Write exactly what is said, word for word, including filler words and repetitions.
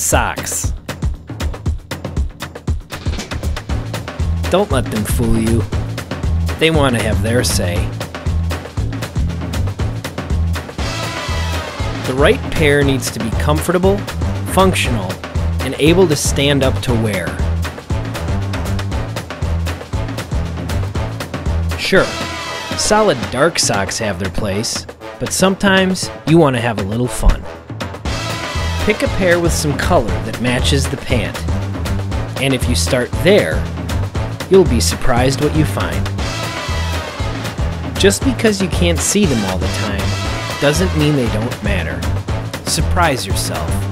socks. Don't let them fool you. They want to have their say. The right pair needs to be comfortable, functional, and able to stand up to wear. Sure, solid dark socks have their place, but sometimes you want to have a little fun. Pick a pair with some color that matches the pant, and if you start there, you'll be surprised what you find. Just because you can't see them all the time doesn't mean they don't matter. Surprise yourself.